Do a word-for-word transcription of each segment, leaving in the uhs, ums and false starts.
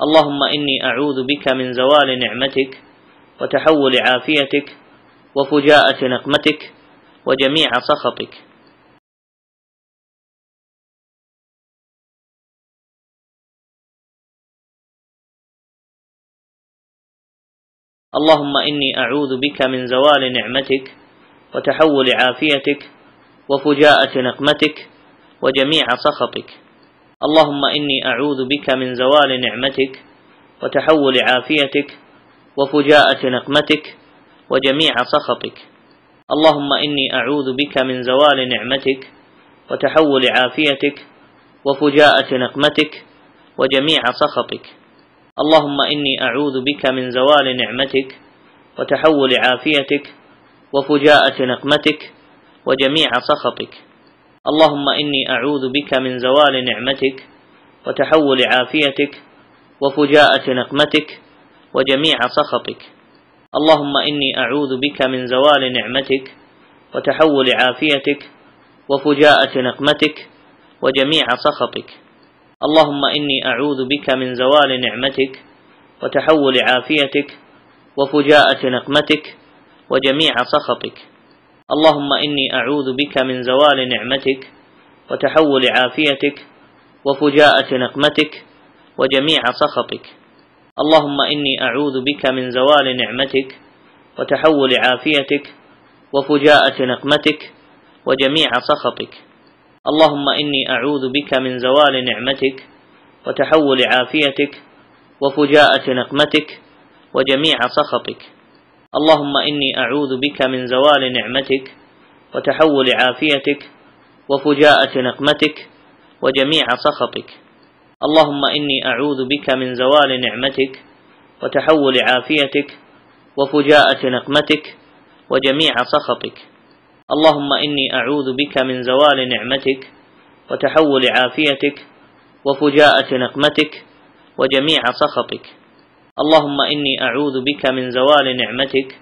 اللهم إني أعوذ بك من زوال نعمتك وتحول عافيتك وفجاءة نقمتك وجميع سخطك. اللهم إني أعوذ بك من زوال نعمتك وتحول عافيتك وفجاءة نقمتك وجميع سخطك. اللهم إني أعوذ بك من زوال نعمتك وتحول عافيتك وفجاءة نقمتك وجميع سخطك. اللهم إني أعوذ بك من زوال نعمتك وتحول عافيتك وفجاءة نقمتك وجميع سخطك. اللهم إني أعوذ بك من زوال نعمتك وتحول عافيتك وفجاءة نقمتك وجميع سخطك. اللهم إني أعوذ بك من زوال نعمتك وتحول عافيتك وفجاءة نقمتك وجميع سخطك. اللهم إني أعوذ بك من زوال نعمتك وتحول عافيتك وفجاءة نقمتك وجميع سخطك. اللهم إني أعوذ بك من زوال نعمتك وتحول عافيتك وفجاءة نقمتك وجميع سخطك. اللهم إني أعوذ بك من زوال نعمتك وتحول عافيتك وفجاءة نقمتك وجميع سخطك. اللهم إني أعوذ بك من زوال نعمتك وتحول عافيتك وفجاءة نقمتك وجميع سخطك. اللهم إني أعوذ بك من زوال نعمتك وتحول عافيتك وفجاءة نقمتك وجميع سخطك. اللهم إني أعوذ بك من زوال نعمتك وتحول عافيتك وفجاءة نقمتك وجميع سخطك. اللهم إني أعوذ بك من زوال نعمتك وتحول عافيتك وفجاءة نقمتك وجميع سخطك. اللهم إني أعوذ بك من زوال نعمتك وتحول عافيتك وفجاءة نقمتك وجميع سخطك. اللهم إني أعوذ بك من زوال نعمتك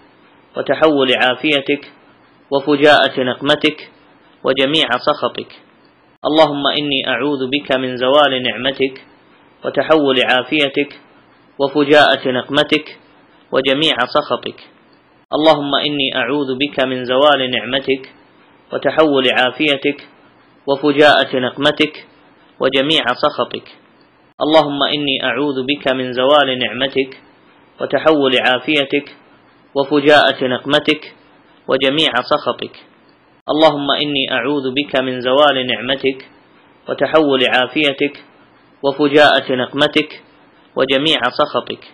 وتحول عافيتك وفجاءة نقمتك وجميع سخطك. اللهم إني أعوذ بك من زوال نعمتك وتحول عافيتك وفجاءة نقمتك وجميع سخطك. اللهم إني أعوذ بك من زوال نعمتك وتحول عافيتك وفجاءة نقمتك وجميع سخطك. اللهم إني أعوذ بك من زوال نعمتك وتحول عافيتك وفجاءة نقمتك وجميع سخطك. اللهم إني أعوذ بك من زوال نعمتك وتحول عافيتك وفجاءة نقمتك وجميع سخطك. اللهم إني أعوذ بك من زوال نعمتك وتحول عافيتك وفجاءة نقمتك وجميع سخطك.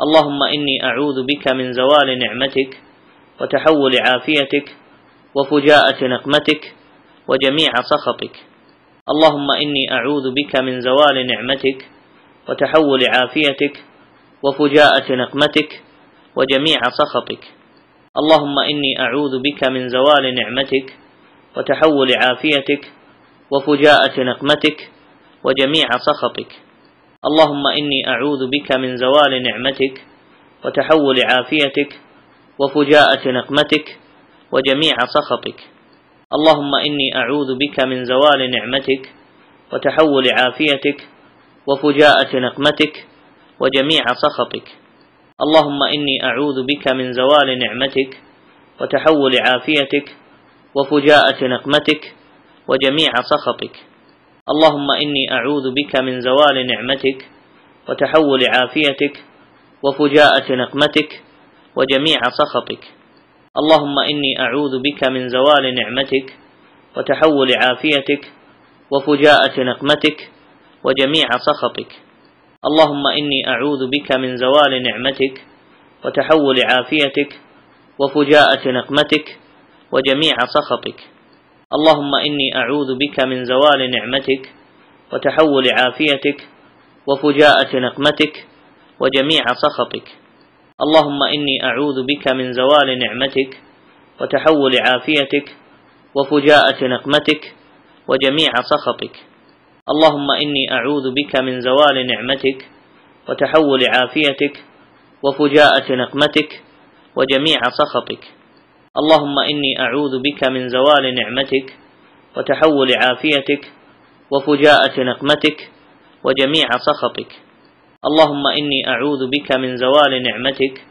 اللهم إني أعوذ بك من زوال نعمتك وتحول عافيتك وفجاءة نقمتك وجميع سخطك. اللهم إني أعوذ بك من زوال نعمتك وتحول عافيتك وفجاءة نقمتك وجميع سخطك. اللهم إني أعوذ بك من زوال نعمتك وتحول عافيتك وفجاءة نقمتك وجميع سخطك. اللهم إني أعوذ بك من زوال نعمتك وتحول عافيتك وفجاءة نقمتك وجميع سخطك. اللهم إني أعوذ بك من زوال نعمتك وتحول عافيتك وفجاءة نقمتك وجميع سخطك. اللهم إني أعوذ بك من زوال نعمتك وتحول عافيتك وفجاءة نقمتك وجميع سخطك. اللهم إني أعوذ بك من زوال نعمتك وتحول عافيتك وفجاءة نقمتك وجميع سخطك. اللهم إني أعوذ بك من زوال نعمتك وتحول عافيتك وفجاءة نقمتك وجميع سخطك. اللهم إني أعوذ بك من زوال نعمتك وتحول عافيتك وفجاءة نقمتك وجميع سخطك. اللهم إني أعوذ بك من زوال نعمتك وتحول عافيتك وفجاءة نقمتك وجميع سخطك. اللهم إني أعوذ بك من زوال نعمتك وتحول عافيتك وفجاءة نقمتك وجميع سخطك. اللهم إني أعوذ بك من زوال نعمتك وتحول عافيتك وفجاءة نقمتك وجميع سخطك. اللهم إني أعوذ بك من زوال نعمتك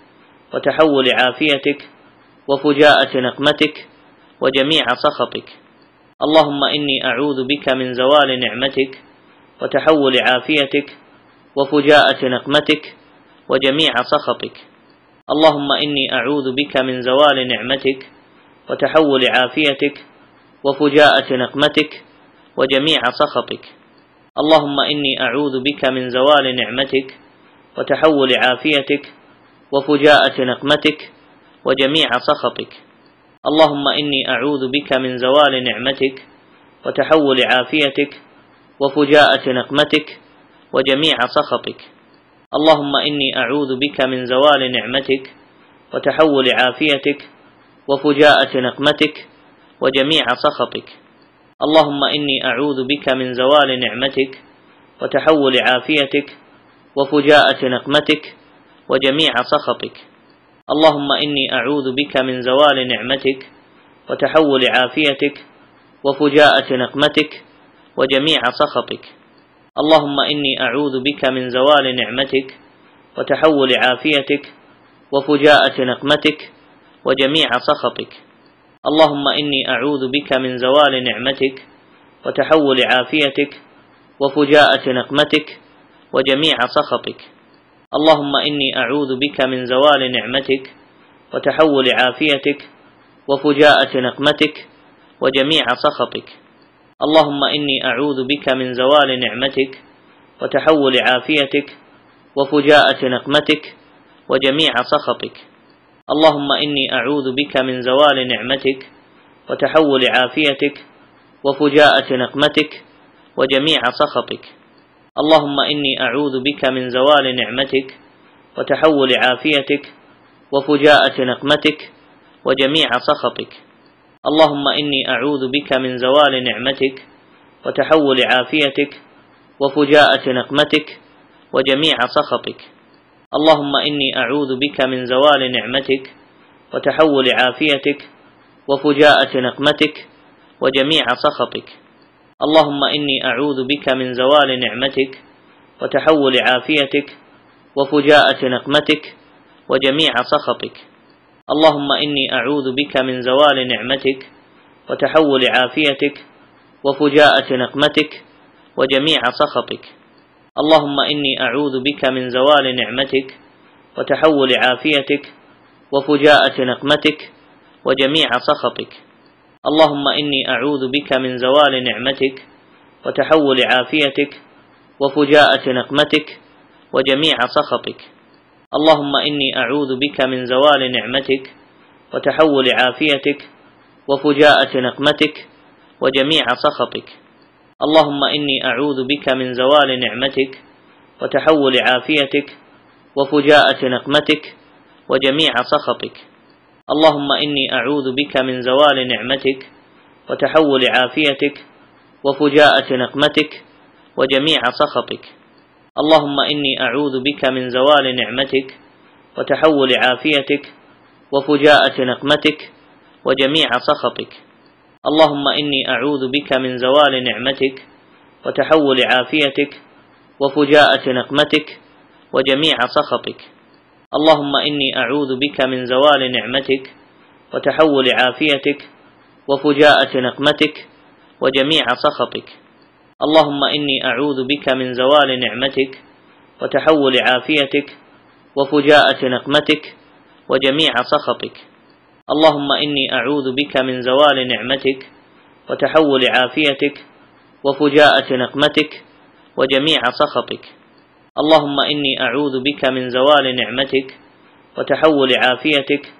وتحول عافيتك وفجاءة نقمتك وجميع سخطك. اللهم إني أعوذ بك من زوال نعمتك وتحول عافيتك وفجاءة نقمتك وجميع سخطك. اللهم إني أعوذ بك من زوال نعمتك وتحول عافيتك وفجاءة نقمتك وجميع سخطك. اللهم إني أعوذ بك من زوال نعمتك وتحول عافيتك وفجاءة نقمتك وجميع سخطك. اللهم إني أعوذ بك من زوال نعمتك وتحول عافيتك وفجاءة نقمتك وجميع سخطك. اللهم إني أعوذ بك من زوال نعمتك وتحول عافيتك وفجاءة نقمتك وجميع سخطك. اللهم إني أعوذ بك من زوال نعمتك وتحول عافيتك وفجاءة نقمتك وجميع سخطك. اللهم إني أعوذ بك من زوال نعمتك وتحول عافيتك وفجاءة نقمتك وجميع سخطك. اللهم إني أعوذ بك من زوال نعمتك وتحول عافيتك وفجاءة نقمتك وجميع سخطك. اللهم إني أعوذ بك من زوال نعمتك وتحول عافيتك وفجاءة نقمتك وجميع سخطك. اللهم إني أعوذ بك من زوال نعمتك وتحول عافيتك وفجاءة نقمتك وجميع سخطك. اللهم إني أعوذ بك من زوال نعمتك وتحول عافيتك وفجاءة نقمتك وجميع سخطك. اللهم إني أعوذ بك من زوال نعمتك وتحول عافيتك وفجاءة نقمتك وجميع سخطك. اللهم إني أعوذ بك من زوال نعمتك وتحول عافيتك وفجاءة نقمتك وجميع سخطك. اللهم إني أعوذ بك من زوال نعمتك وتحول عافيتك وفجاءة نقمتك وجميع سخطك. اللهم إني أعوذ بك من زوال نعمتك وتحول عافيتك وفجاءة نقمتك وجميع سخطك. اللهم إني أعوذ بك من زوال نعمتك وتحول عافيتك وفجاءة نقمتك وجميع سخطك. اللهم إني أعوذ بك من زوال نعمتك وتحول عافيتك وفجاءة نقمتك وجميع سخطك. اللهم إني أعوذ بك من زوال نعمتك وتحول عافيتك وفجاءة نقمتك وجميع سخطك. اللهم إني أعوذ بك من زوال نعمتك وتحول عافيتك وفجاءة نقمتك وجميع سخطك. اللهم إني أعوذ بك من زوال نعمتك وتحول عافيتك وفجاءة نقمتك وجميع سخطك. اللهم إني أعوذ بك من زوال نعمتك وتحول عافيتك وفجاءة نقمتك وجميع سخطك. اللهم إني أعوذ بك من زوال نعمتك وتحول عافيتك وفجاءة نقمتك وجميع سخطك. اللهم إني أعوذ بك من زوال نعمتك وتحول عافيتك وفجاءة نقمتك وجميع سخطك. اللهم إني أعوذ بك من زوال نعمتك وتحول عافيتك وفجاءة نقمتك وجميع سخطك. اللهم إني أعوذ بك من زوال نعمتك وتحول عافيتك وفجاءة نقمتك وجميع سخطك. اللهم إني أعوذ بك من زوال نعمتك وتحول عافيتك وفجاءة نقمتك وجميع سخطك. اللهم إني أعوذ بك من زوال نعمتك وتحول عافيتك وفجاءة نقمتك وجميع سخطك. اللهم إني أعوذ بك من زوال نعمتك وتحول عافيتك وفجاءة نقمتك وجميع سخطك. اللهم إني أعوذ بك من زوال نعمتك وتحول عافيتك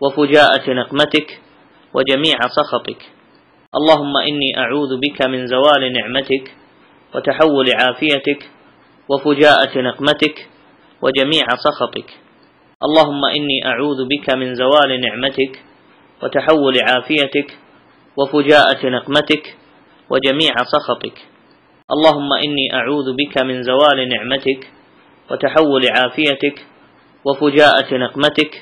وفجاءة نقمتك وجميع سخطك. اللهم إني أعوذ بك من زوال نعمتك وتحول عافيتك وفجاءة نقمتك وجميع سخطك. اللهم إني أعوذ بك من زوال نعمتك وتحول عافيتك وفجاءة نقمتك وجميع سخطك. اللهم إني أعوذ بك من زوال نعمتك وتحول عافيتك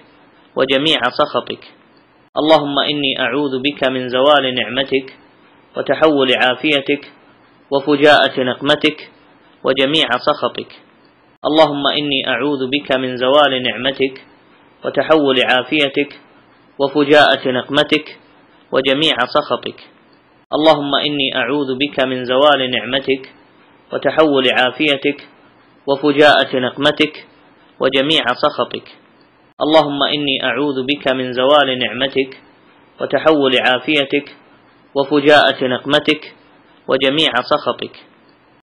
وفجاءة نقمتك وجميع سخطك. اللهم إني أعوذ بك من زوال نعمتك وتحول عافيتك وفجاءة نقمتك وجميع سخطك. اللهم إني أعوذ بك من زوال نعمتك وتحول عافيتك وفجاءة نقمتك وجميع سخطك. اللهم إني أعوذ بك من زوال نعمتك وتحول عافيتك وفجاءة نقمتك وجميع سخطك.